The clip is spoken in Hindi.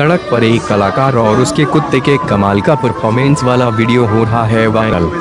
सड़क पर एक कलाकार और उसके कुत्ते के कमाल का परफॉर्मेंस वाला वीडियो हो रहा है वायरल।